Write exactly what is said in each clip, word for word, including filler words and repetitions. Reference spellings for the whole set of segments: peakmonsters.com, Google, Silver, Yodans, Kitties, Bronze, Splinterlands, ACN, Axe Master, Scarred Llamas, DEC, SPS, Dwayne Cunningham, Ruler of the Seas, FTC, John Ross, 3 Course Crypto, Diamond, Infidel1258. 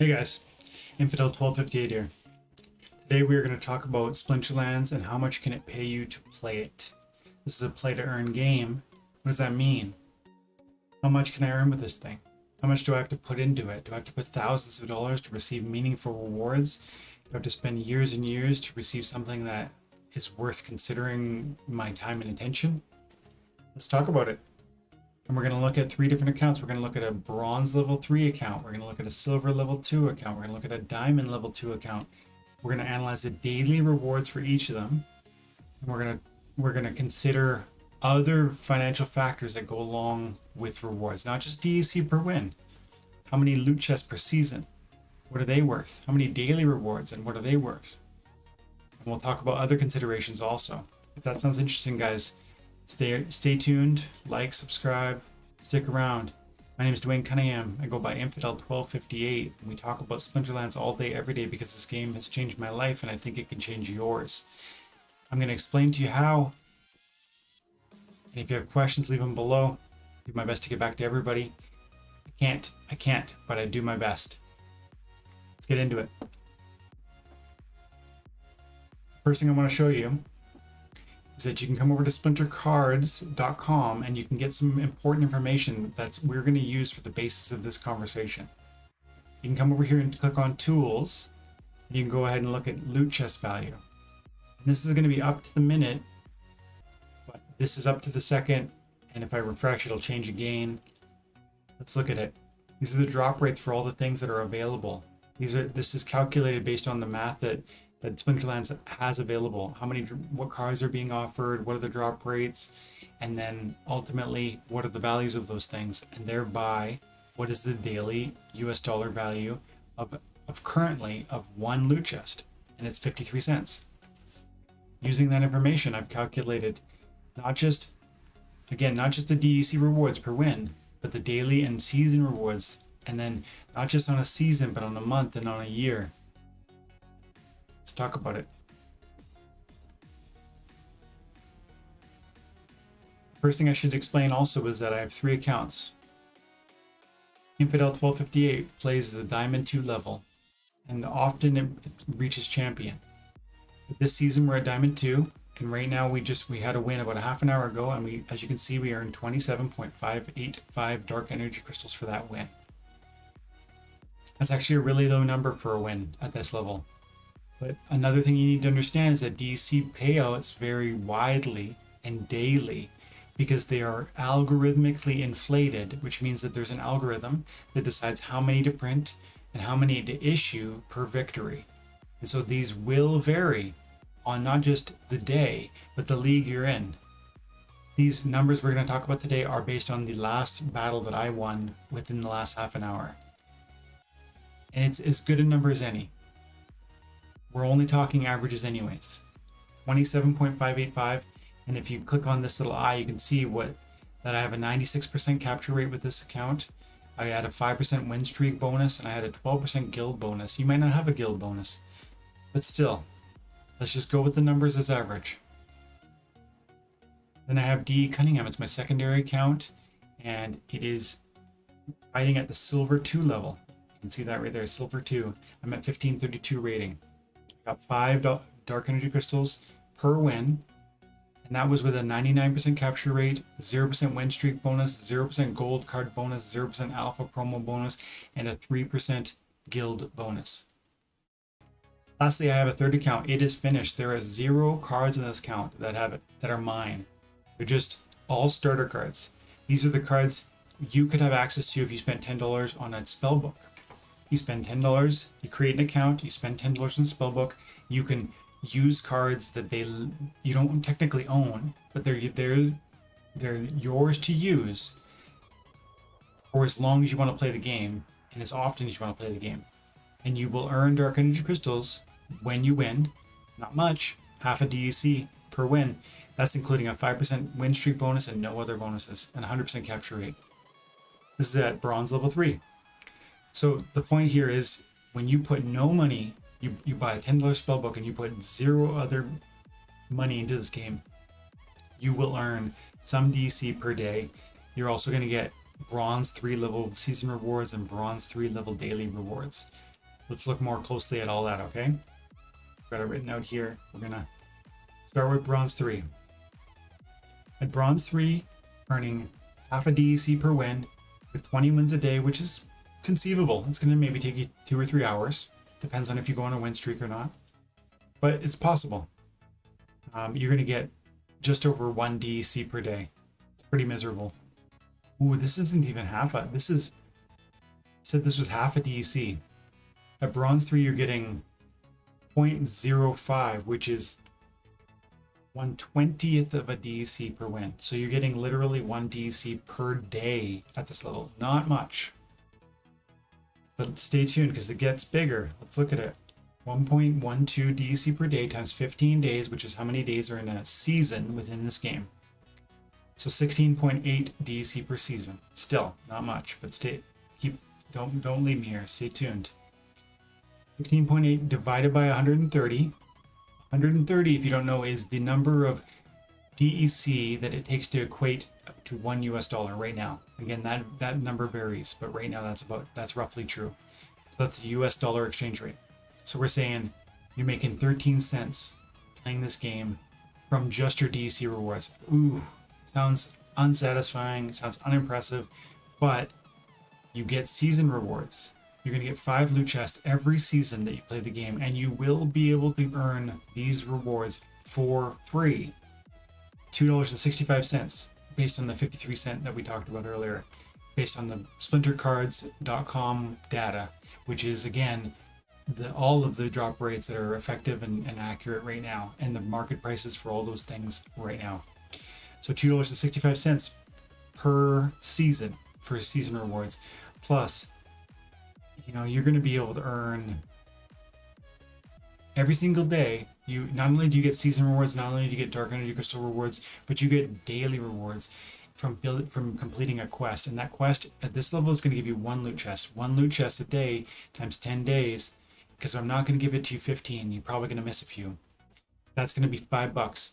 Hey guys, Infidel twelve fifty-eight here. Today we are going to talk about Splinterlands and how much can it pay you to play it. This is a play to earn game. What does that mean? How much can I earn with this thing? How much do I have to put into it? Do I have to put thousands of dollars to receive meaningful rewards? Do I have to spend years and years to receive something that is worth considering my time and attention? Let's talk about it. And we're going to look at three different accounts. We're going to look at a Bronze level three account. We're going to look at a Silver level two account. We're going to look at a Diamond level two account. We're going to analyze the daily rewards for each of them. And we're going to we're going to consider other financial factors that go along with rewards, not just D E C per win. How many loot chests per season? What are they worth? How many daily rewards and what are they worth? And we'll talk about other considerations also. If that sounds interesting, guys, Stay, stay tuned, like, subscribe, stick around. My name is Dwayne Cunningham. I go by Infidel twelve fifty-eight, and we talk about Splinterlands all day, every day, because this game has changed my life, and I think it can change yours. I'm going to explain to you how. And if you have questions, leave them below. I'll do my best to get back to everybody. I can't, I can't, but I do my best. Let's get into it. First thing I want to show you is that you can come over to splinter cards dot com and you can get some important information that's we're going to use for the basis of this conversation. You can come over here and click on tools. And you can go ahead and look at loot chest value. And this is going to be up to the minute, but this is up to the second. And if I refresh, it'll change again. Let's look at it. These are the drop rates for all the things that are available. These are this is calculated based on the math that that Splinterlands has available. How many, what cards are being offered, what are the drop rates, and then ultimately, what are the values of those things, and thereby, what is the daily U S dollar value of, of currently of one loot chest, and it's fifty-three cents. Using that information, I've calculated not just, again, not just the D E C rewards per win, but the daily and season rewards, and then not just on a season, but on a month and on a year. Talk about it. First thing I should explain also is that I have three accounts. Infidel twelve fifty-eight plays the Diamond two level, and often it reaches champion. But this season we're at Diamond two, and right now we just we had a win about a half an hour ago, and we, as you can see, we earned twenty-seven point five eight five dark energy crystals for that win. That's actually a really low number for a win at this level. But another thing you need to understand is that D E C payouts vary widely and daily because they are algorithmically inflated, which means that there's an algorithm that decides how many to print and how many to issue per victory. And so these will vary on not just the day, but the league you're in. These numbers we're going to talk about today are based on the last battle that I won within the last half an hour. And it's as good a number as any. We're only talking averages anyways. twenty-seven point five eight five, and if you click on this little eye, you can see what that I have a ninety-six percent capture rate with this account. I had a five percent win streak bonus, and I had a twelve percent guild bonus. You might not have a guild bonus, but still, let's just go with the numbers as average. Then I have D E Cunningham. It's my secondary account, and it is fighting at the Silver two level. You can see that right there, Silver two. I'm at fifteen thirty-two rating. Got five dark energy crystals per win, and that was with a ninety-nine percent capture rate, zero percent win streak bonus, zero percent gold card bonus, zero percent alpha promo bonus, and a three percent guild bonus. Lastly, I have a third account. It is finished. There are zero cards in this account that have it that are mine. They're just all starter cards. These are the cards you could have access to if you spent ten dollars on a spell book. You spend ten dollars, you create an account, you spend ten dollars in Spellbook, you can use cards that they you don't technically own, but they're, they're, they're yours to use for as long as you want to play the game and as often as you want to play the game. And you will earn Dark Energy Crystals when you win, not much, half a D E C per win. That's including a five percent win streak bonus and no other bonuses, and one hundred percent capture rate. This is at Bronze level three. So the point here is when you put no money, you, you buy a ten dollar spellbook and you put zero other money into this game, you will earn some D E C per day. You're also going to get Bronze three level season rewards and Bronze three level daily rewards. let's look more closely at all that, okay? Got it written out here. We're going to start with Bronze three. At Bronze three, earning half a D E C per win with twenty wins a day, which is conceivable. It's going to maybe take you two or three hours. Depends on if you go on a win streak or not. But it's possible. Um, you're going to get just over one D E C per day. It's pretty miserable. Ooh, this isn't even half a... This is... I said this was half a D E C. At Bronze three, you're getting zero point zero five, which is one twentieth of a D E C per win. So you're getting literally one D E C per day at this level. Not much. But stay tuned, because it gets bigger. Let's look at it. one point one two D E C per day times fifteen days, which is how many days are in a season within this game. So sixteen point eight D E C per season. Still, not much, but stay, keep, don't, don't leave me here. Stay tuned. sixteen point eight divided by one hundred thirty. one hundred thirty, if you don't know, is the number of D E C that it takes to equate up to one U S dollar right now. Again, that, that number varies, but right now that's about, that's roughly true. So that's the U S dollar exchange rate. So we're saying you're making thirteen cents playing this game from just your D E C rewards. Ooh, sounds unsatisfying, sounds unimpressive, but you get season rewards. You're going to get five loot chests every season that you play the game, and you will be able to earn these rewards for free. two dollars and sixty-five cents, based on the fifty-three cent that we talked about earlier, based on the splinter cards dot com data, which is, again, the, all of the drop rates that are effective and, and accurate right now, and the market prices for all those things right now. So two dollars and sixty-five cents per season for season rewards, plus... You know, you're going to be able to earn every single day. You not only do you get season rewards, not only do you get dark energy crystal rewards, but you get daily rewards from build, from completing a quest. And that quest at this level is going to give you one loot chest, one loot chest a day times ten days, because I'm not going to give it to you fifteen. You're probably going to miss a few. That's going to be five bucks,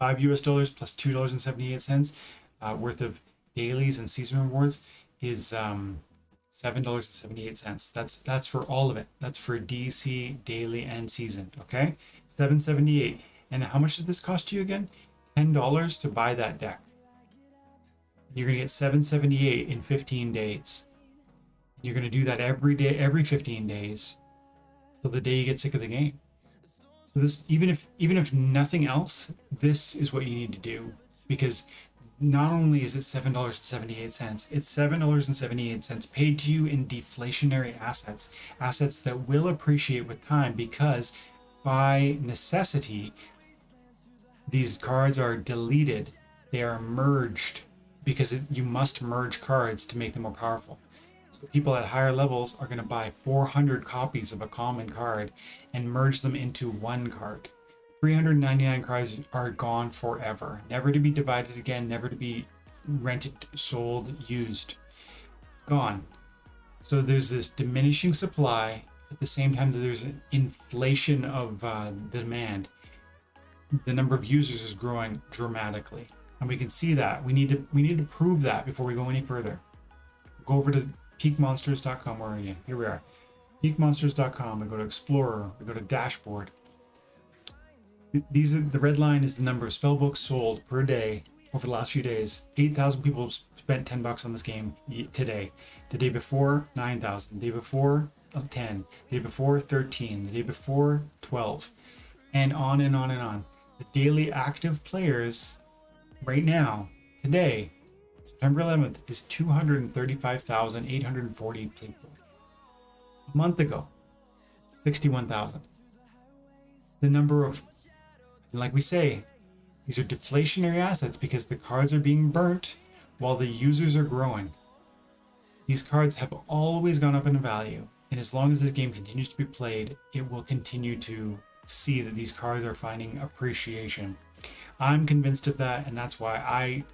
five U S dollars plus two dollars and seventy-eight cents uh, worth of dailies and season rewards is. Um, seven dollars and seventy-eight cents. That's that's for all of it. That's for D E C, daily, and season. Okay, seven seventy-eight. And how much did this cost you again? ten dollars to buy that deck. You're gonna get seven seventy-eight in fifteen days. You're gonna do that every day, every fifteen days, till the day you get sick of the game. So this, even if even if nothing else, this is what you need to do, because. Not only is it seven dollars and seventy-eight cents, it's seven dollars and seventy-eight cents paid to you in deflationary assets, assets that will appreciate with time, because by necessity, these cards are deleted. They are merged, because it, you must merge cards to make them more powerful. So people at higher levels are going to buy four hundred copies of a common card and merge them into one card. three hundred ninety-nine cards are gone forever, never to be divided again, never to be rented, sold, used, gone. So there's this diminishing supply at the same time that there's an inflation of uh, demand. The number of users is growing dramatically, and we can see that. We need to we need to prove that before we go any further. Go over to peak monsters dot com. Where are you? Here we are. peak monsters dot com. We go to Explorer. We go to Dashboard. These are, the red line is the number of spellbooks sold per day over the last few days. eight thousand people spent ten bucks on this game today. The day before, nine thousand. The day before, ten. The day before, thirteen. The day before, twelve. And on and on and on. The daily active players right now, today, September eleventh, is two hundred thirty-five thousand eight hundred forty people. A month ago, sixty-one thousand. The number of... And like we say, these are deflationary assets, because the cards are being burnt while the users are growing. These cards have always gone up in value, and as long as this game continues to be played, it will continue to see that these cards are finding appreciation. I'm convinced of that, and that's why I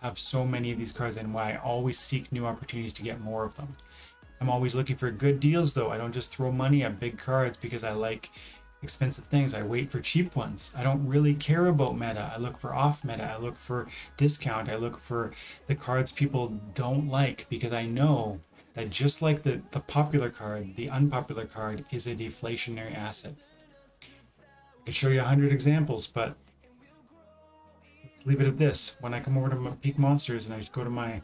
have so many of these cards, and why I always seek new opportunities to get more of them. I'm always looking for good deals, though. I don't just throw money at big cards because I like expensive things. I wait for cheap ones. I don't really care about meta. I look for off meta. I look for discount. I look for the cards people don't like, because I know that just like the, the popular card, the unpopular card is a deflationary asset. I could show you a hundred examples, but let's leave it at this. When I come over to my Peak Monsters and I go to my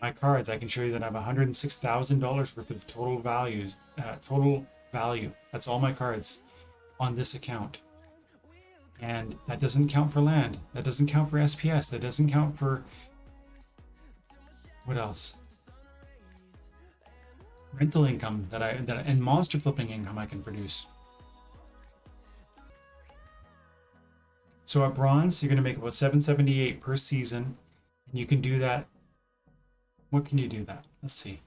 my cards, I can show you that I have one hundred six thousand dollars worth of total values, uh, total value. That's all my cards on this account. And that doesn't count for land. That doesn't count for S P S. That doesn't count for... what else? Rental income that I, that I and monster flipping income I can produce. So at Bronze, you're going to make about seven seventy-eight per season. And you can do that. What can you do that? Let's see.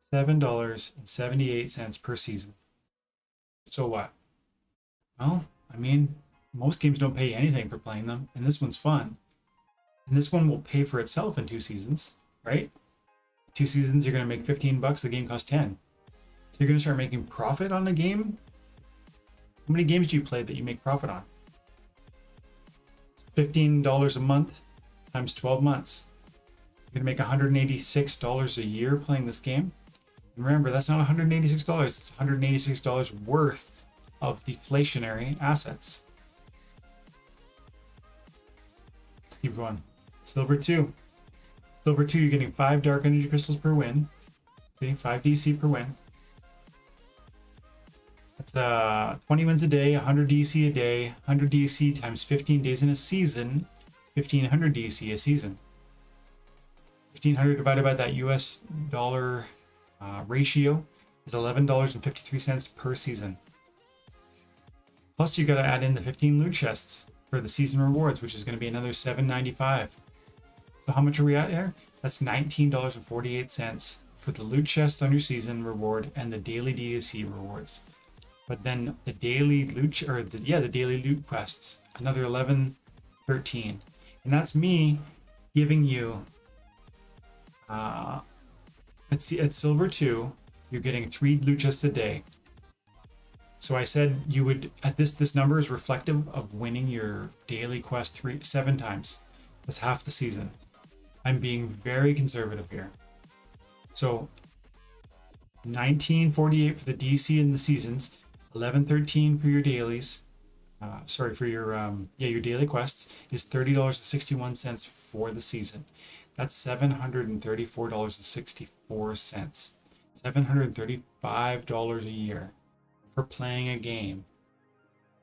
seven dollars and seventy-eight cents per season. So what? Well, I mean, most games don't pay you anything for playing them, and this one's fun. And this one will pay for itself in two seasons, right? Two seasons, you're going to make fifteen bucks. The game costs ten. So you're going to start making profit on the game. How many games do you play that you make profit on? fifteen dollars a month times twelve months. You're going to make one hundred eighty-six dollars a year playing this game. And remember, that's not one hundred eighty-six dollars. It's one hundred eighty-six dollars worth of deflationary assets. Let's keep going. Silver two. Silver two, you're getting five dark energy crystals per win. See, five D C per win. That's uh, twenty wins a day, one hundred D C a day, one hundred D C times fifteen days in a season, fifteen hundred D C a season. fifteen hundred divided by that U S dollar uh, ratio is eleven dollars and fifty-three cents per season. Plus, you got to add in the fifteen loot chests for the season rewards, which is going to be another seven ninety-five. So how much are we at here? That's nineteen dollars and forty-eight cents for the loot chests on your season reward and the daily D A C rewards. But then the daily loot, or the, yeah, the daily loot quests, another eleven thirteen, and that's me giving you. Uh, let's see, at Silver two, you're getting three loot chests a day. So I said you would, at this, this number is reflective of winning your daily quest three, seven times. That's half the season. I'm being very conservative here. So nineteen forty-eight for the D C in the seasons, eleven thirteen for your dailies, uh, sorry, for your, um, yeah, your daily quests is thirty dollars and sixty-one cents for the season. That's seven hundred thirty-four dollars and sixty-four cents, seven hundred thirty-five dollars a year. For playing a game,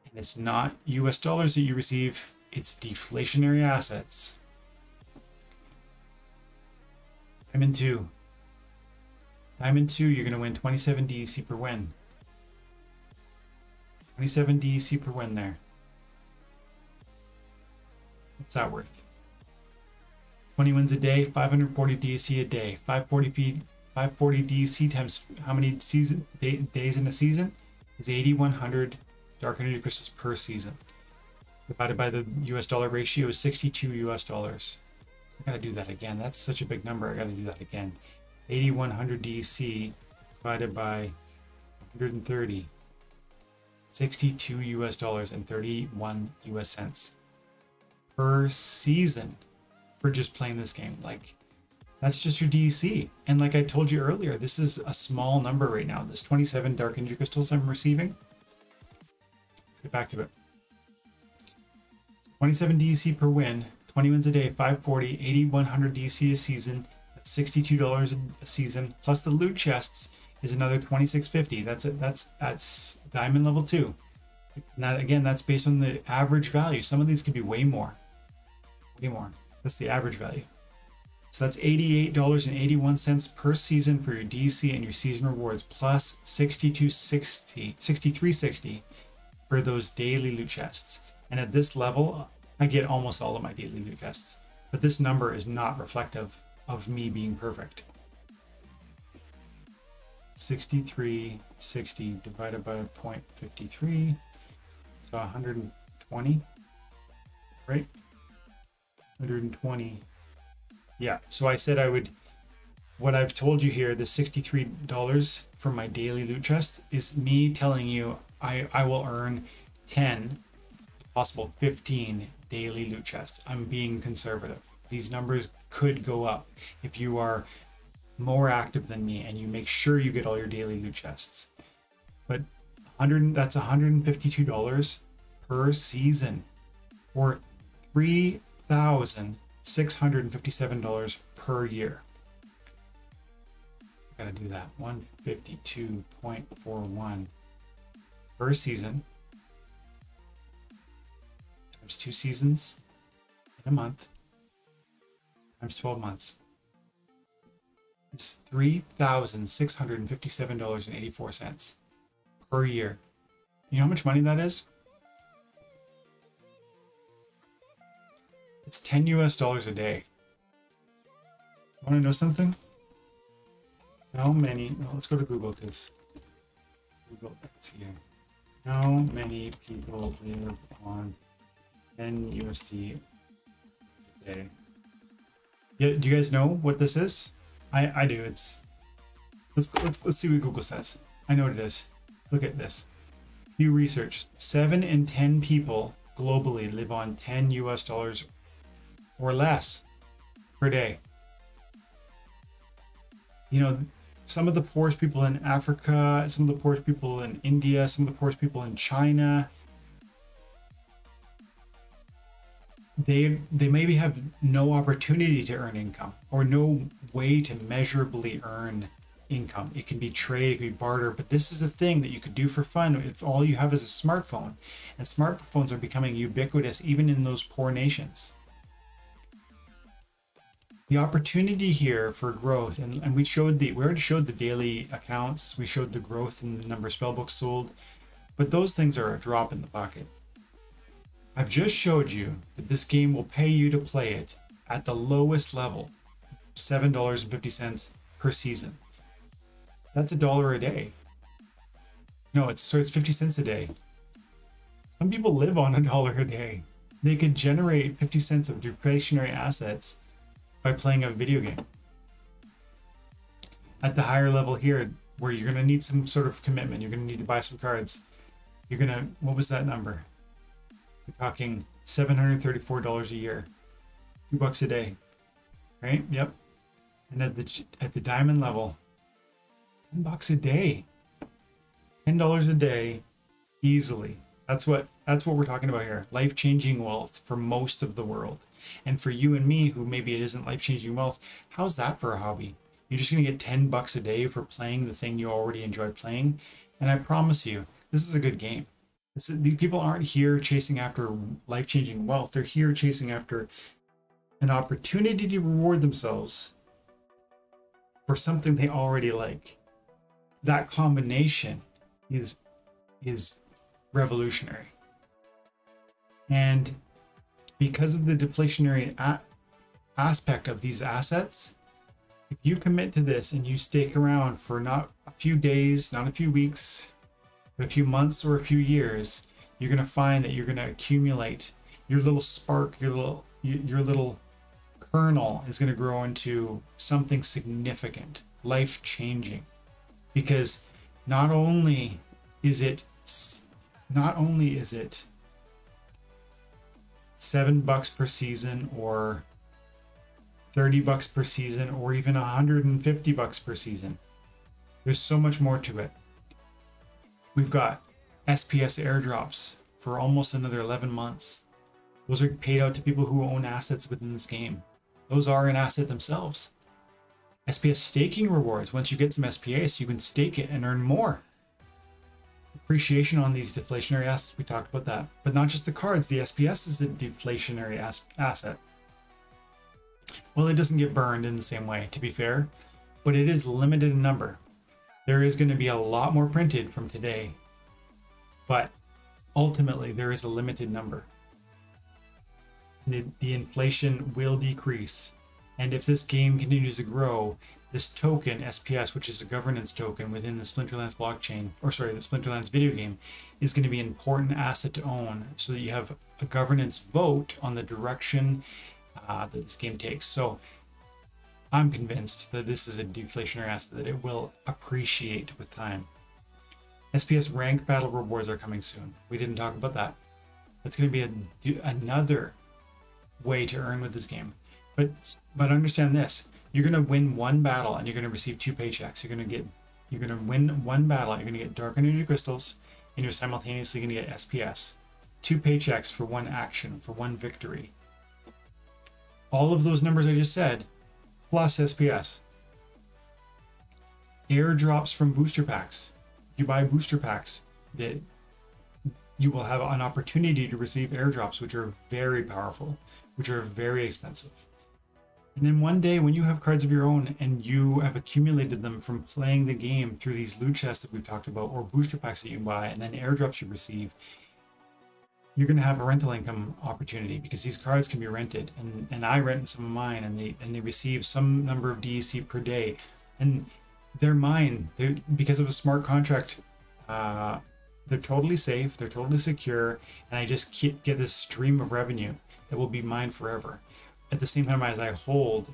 and it's not U S dollars that you receive, it's deflationary assets. Diamond two. Diamond two, you're going to win twenty-seven D E C per win. twenty-seven D E C per win there. What's that worth? twenty wins a day, five hundred forty D E C a day, five forty P, five forty D E C times how many season day, days in a season? Is eighty-one hundred dark energy crystals per season. Divided by the U S dollar ratio is sixty-two U S dollars. I gotta do that again. That's such a big number. I gotta do that again. eighty-one hundred D C divided by one hundred thirty. sixty-two U S dollars and thirty-one U S cents per season for just playing this game. Like, that's just your D E C. And like I told you earlier, this is a small number right now. This twenty-seven dark energy crystals I'm receiving. Let's get back to it. twenty-seven D E C per win, twenty wins a day, five forty, eighty-one hundred D E C a season. That's sixty-two dollars a season. Plus the loot chests is another twenty-six fifty. That's it. That's that's Diamond level two. Now again, that's based on the average value. Some of these could be way more. Way more. That's the average value. So that's eighty-eight dollars and eighty-one cents per season for your D C and your season rewards, plus sixty-two sixty, sixty-three sixty for those daily loot chests. And at this level, I get almost all of my daily loot chests. But this number is not reflective of me being perfect. sixty-three sixty divided by zero point five three, so one hundred twenty, right? one hundred twenty. Yeah, so I said I would, what I've told you here, the sixty-three dollars from my daily loot chests is me telling you I, I will earn ten, possible fifteen daily loot chests. I'm being conservative. These numbers could go up. If you are more active than me, and you make sure you get all your daily loot chests. But one hundred, that's one hundred fifty-two dollars per season, or three thousand six hundred fifty-seven dollars per year. I gotta do that. one fifty-two point four one per season. Times two seasons in a month. Times twelve months. It's three thousand six hundred fifty-seven dollars and eighty-four cents per year. You know how much money that is? It's ten U S dollars a day. Want to know something? How many? Well, let's go to Google, because Google, let's see here. How many people live on ten U S D a day? Yeah, do you guys know what this is? I I do. It's let's let's let's see what Google says. I know what it is. Look at this. New research: seven in ten people globally live on ten U S dollars or less per day. You know, some of the poorest people in Africa, some of the poorest people in India, some of the poorest people in China, they they maybe have no opportunity to earn income, or no way to measurably earn income. It can be trade, it can be barter, but this is a thing that you could do for fun if all you have is a smartphone. And smartphones are becoming ubiquitous even in those poor nations. The opportunity here for growth, and, and we showed the we already showed the daily accounts, we showed the growth in the number of spellbooks sold, but those things are a drop in the bucket. I've just showed you that this game will pay you to play it at the lowest level, seven dollars and fifty cents per season. That's a dollar a day. No, it's so it's fifty cents a day. Some people live on a dollar a day. They could generate fifty cents of deflationary assets by playing a video game. At the higher level here, where you're gonna need some sort of commitment, you're gonna need to buy some cards. You're gonna, what was that number? You're talking seven hundred thirty-four dollars a year, two bucks a day, right? Yep. And at the at the diamond level, ten bucks a day, ten dollars a day, easily. That's what that's what we're talking about here. Life-changing wealth for most of the world. And for you and me, who maybe it isn't life-changing wealth, how's that for a hobby? You're just gonna get ten bucks a day for playing the thing you already enjoy playing. And I promise you, this is a good game. This is, these people aren't here chasing after life-changing wealth. They're here chasing after an opportunity to reward themselves for something they already like. That combination is is revolutionary. And because of the deflationary a aspect of these assets, if you commit to this and you stake around for not a few days, not a few weeks, but a few months or a few years, you're going to find that you're going to accumulate your little spark, your little, your little kernel is going to grow into something significant, life-changing. Because not only is it, not only is it seven bucks per season, or thirty bucks per season, or even one hundred fifty bucks per season. There's so much more to it. We've got S P S airdrops for almost another eleven months. Those are paid out to people who own assets within this game. Those are an asset themselves. S P S staking rewards. Once you get some S P S, you can stake it and earn more. Appreciation on these deflationary assets, we talked about that. But not just the cards, the S P S is a deflationary as asset. Well, it doesn't get burned in the same way, to be fair, but it is limited in number. There is going to be a lot more printed from today, but ultimately there is a limited number. The, the inflation will decrease, and if this game continues to grow, this token, S P S, which is a governance token within the Splinterlands blockchain, or sorry, the Splinterlands video game, is going to be an important asset to own, so that you have a governance vote on the direction uh, that this game takes. So I'm convinced that this is a deflationary asset, that it will appreciate with time. S P S rank battle rewards are coming soon. We didn't talk about that. That's going to be a, another way to earn with this game. But, but understand this. You're going to win one battle and you're going to receive two paychecks. You're going to get, you're going to win one battle. You're going to get Dark Energy Crystals and you're simultaneously going to get S P S. Two paychecks for one action, for one victory. All of those numbers I just said, plus S P S. Airdrops from booster packs. If you buy booster packs, that you will have an opportunity to receive airdrops, which are very powerful, which are very expensive. And then one day when you have cards of your own and you have accumulated them from playing the game through these loot chests that we've talked about, or booster packs that you buy and then airdrops you receive, you're going to have a rental income opportunity because these cards can be rented. And, and I rent some of mine, and they, and they receive some number of D E C per day. And they're mine. They're, because of a smart contract, uh, they're totally safe, they're totally secure, and I just keep, get this stream of revenue that will be mine forever. At the same time as I hold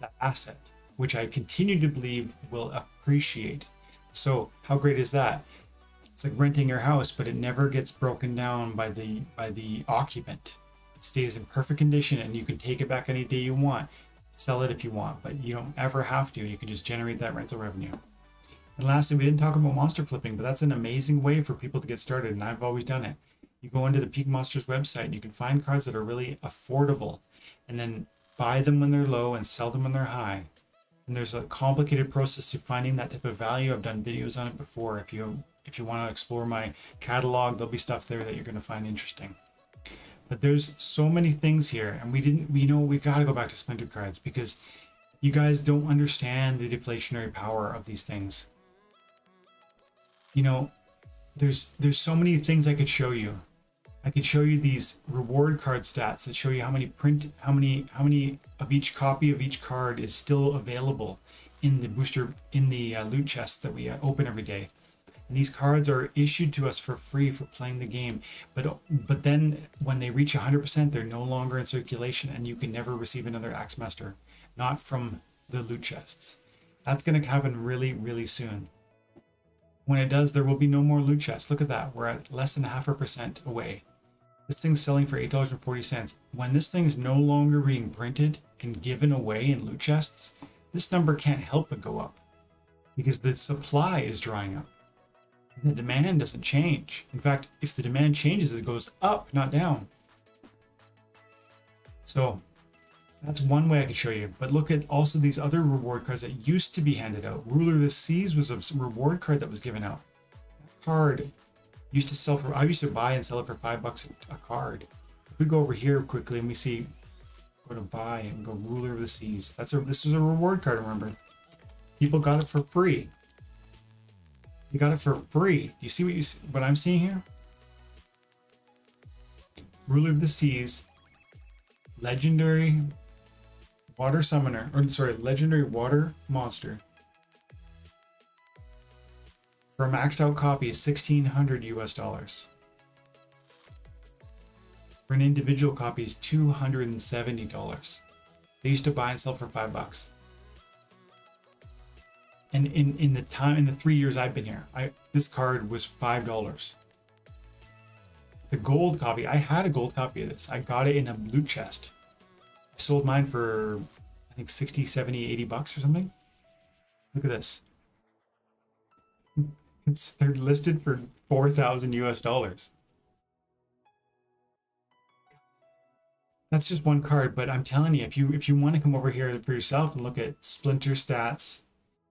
the asset, which I continue to believe will appreciate. So how great is that? It's like renting your house, but it never gets broken down by the by the occupant. It stays in perfect condition, and you can take it back any day you want, sell it if you want, but you don't ever have to. You can just generate that rental revenue. And lastly, we didn't talk about monster flipping, but that's an amazing way for people to get started, and I've always done it. You go into the Peak Monsters website and you can find cards that are really affordable, and then buy them when they're low and sell them when they're high. And there's a complicated process to finding that type of value. I've done videos on it before. If you if you want to explore my catalog, there'll be stuff there that you're going to find interesting. But there's so many things here, and we didn't we know we got to go back to Splinter cards because you guys don't understand the deflationary power of these things. You know, there's there's so many things I could show you. I could show you these reward card stats that show you how many print, how many, how many of each copy of each card is still available in the booster, in the uh, loot chests that we uh, open every day. And these cards are issued to us for free for playing the game. But but then when they reach one hundred percent, they're no longer in circulation, and you can never receive another Axe Master, not from the loot chests. That's going to happen really, really soon. When it does, there will be no more loot chests. Look at that. We're at less than half a percent away. This thing's selling for eight dollars and forty cents. When this thing's no longer being printed and given away in loot chests, this number can't help but go up because the supply is drying up. And the demand doesn't change. In fact, if the demand changes, it goes up, not down. So that's one way I can show you, but look at also these other reward cards that used to be handed out. Ruler of the Seas was a reward card that was given out. That card used to sell for, I used to buy and sell it for five bucks a card. If we go over here quickly and we see, go to buy and go Ruler of the Seas. That's a, this was a reward card, remember? People got it for free. You got it for free. You see what you what I'm seeing here? Ruler of the Seas, legendary water summoner, or sorry, legendary water monster. For a maxed out copy is sixteen hundred U S dollars. For an individual copy is two hundred seventy dollars. They used to buy and sell for five bucks. And in, in the time, in the three years I've been here, I this card was five dollars. The gold copy, I had a gold copy of this. I got it in a loot chest. I sold mine for, I think, sixty, seventy, eighty bucks or something. Look at this. It's, they're listed for four thousand U S dollars. That's just one card, but I'm telling you, if you, if you want to come over here for yourself and look at Splinter stats,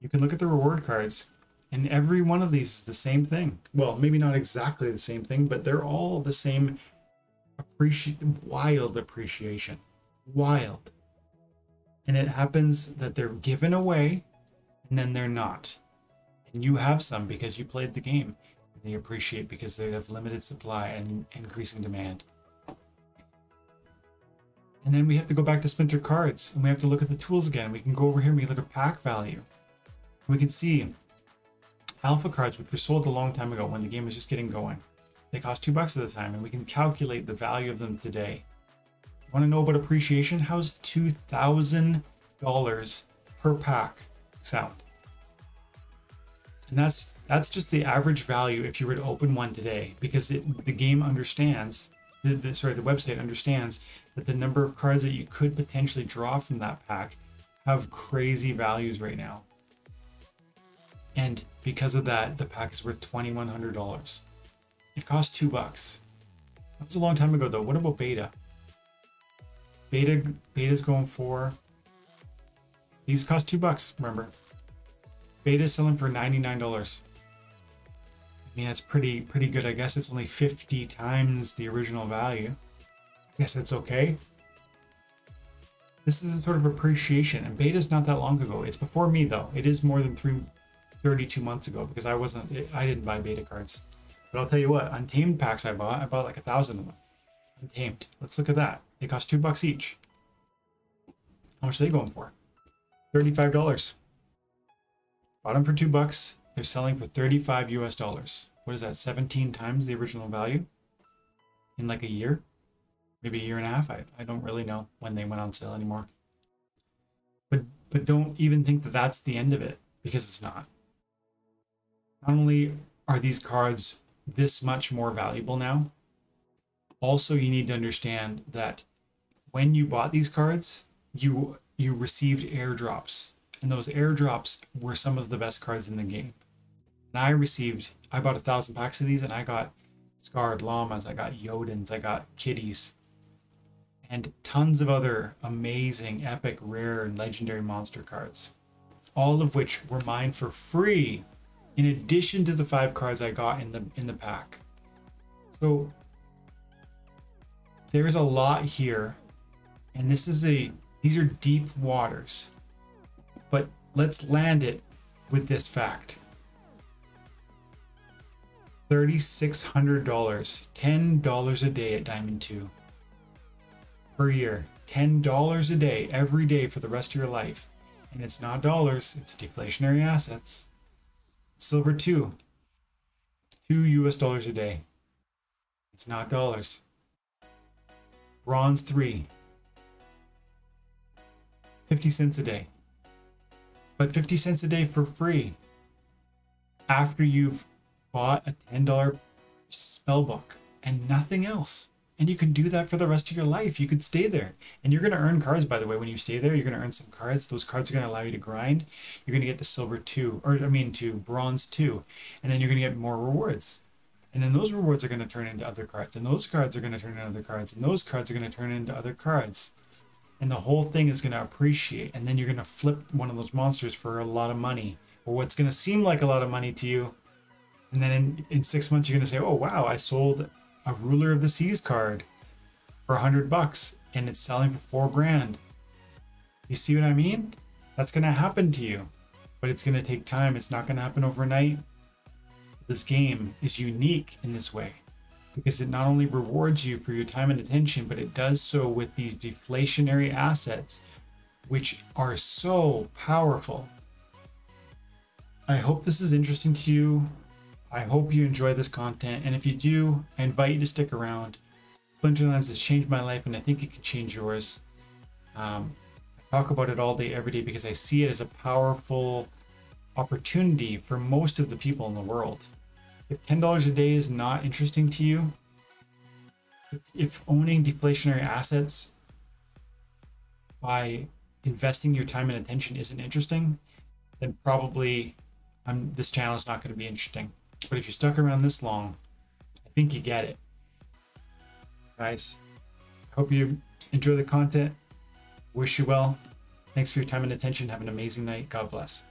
you can look at the reward cards, and every one of these is the same thing. Well, maybe not exactly the same thing, but they're all the same appreci- wild appreciation. Wild. And it happens that they're given away and then they're not, and you have some because you played the game, and they appreciate because they have limited supply and increasing demand. And then we have to go back to Splinter cards and we have to look at the tools again. We can go over here and we look at pack value. We can see alpha cards, which were sold a long time ago when the game was just getting going. They cost two bucks at the time, and we can calculate the value of them today. Want to know about appreciation? How's two thousand dollars per pack sound? And that's that's just the average value if you were to open one today, because it, the game understands, the, the, sorry, the website understands that the number of cards that you could potentially draw from that pack have crazy values right now. And because of that, the pack is worth twenty-one hundred dollars. It cost two bucks. That was a long time ago though. What about Beta? Beta, Beta's going for, these cost two bucks, remember. Beta's selling for ninety-nine dollars. I mean, that's pretty, pretty good. I guess it's only fifty times the original value. I guess that's okay. This is a sort of appreciation, and Beta's not that long ago. It's before me though. It is more than three, thirty-two months ago, because I wasn't, I didn't buy Beta cards. But I'll tell you what, Untamed packs I bought, I bought like a thousand of them. Untamed. Let's look at that. They cost two bucks each. How much are they going for? thirty-five dollars. Bought them for two bucks. They're selling for thirty-five U S dollars. What is that? seventeen times the original value in like a year, maybe a year and a half. I, I don't really know when they went on sale anymore, but, but don't even think that that's the end of it, because it's not. Not only are these cards this much more valuable now, also you need to understand that when you bought these cards, you, you received airdrops. And those airdrops were some of the best cards in the game. And I received, I bought a thousand packs of these, and I got Scarred Llamas, I got Yodans, I got Kitties, and tons of other amazing, epic, rare, and legendary monster cards, all of which were mine for free, in addition to the five cards I got in the, in the pack. So there's a lot here, and this is a, these are deep waters. But let's land it with this fact. thirty-six hundred dollars, ten dollars a day at Diamond two per year, ten dollars a day, every day for the rest of your life. And it's not dollars, it's deflationary assets. Silver two, two U S dollars a day. It's not dollars. Bronze three, fifty cents a day. But fifty cents a day for free after you've bought a ten dollar spellbook and nothing else. And you can do that for the rest of your life. You could stay there. And you're going to earn cards, by the way. When you stay there, you're going to earn some cards. Those cards are going to allow you to grind. You're going to get the silver two, or I mean two, bronze two. And then you're going to get more rewards. And then those rewards are going to turn into other cards. And those cards are going to turn into other cards. And those cards are going to turn into other cards. And the whole thing is going to appreciate. And then you're going to flip one of those monsters for a lot of money, or what's going to seem like a lot of money to you. And then in, in six months, you're going to say, oh, wow, I sold a Ruler of the Seas card for a hundred bucks and it's selling for four grand. You see what I mean? That's going to happen to you, but it's going to take time. It's not going to happen overnight. This game is unique in this way, because it not only rewards you for your time and attention, but it does so with these deflationary assets, which are so powerful. I hope this is interesting to you. I hope you enjoy this content. And if you do, I invite you to stick around. Splinterlands has changed my life, and I think it can change yours. Um, I talk about it all day, every day, because I see it as a powerful opportunity for most of the people in the world. If ten dollars a day is not interesting to you, if, if owning deflationary assets by investing your time and attention isn't interesting, then probably um, this channel is not going to be interesting. But if you're stuck around this long, I think you get it. Guys, I hope you enjoy the content. Wish you well. Thanks for your time and attention. Have an amazing night. God bless.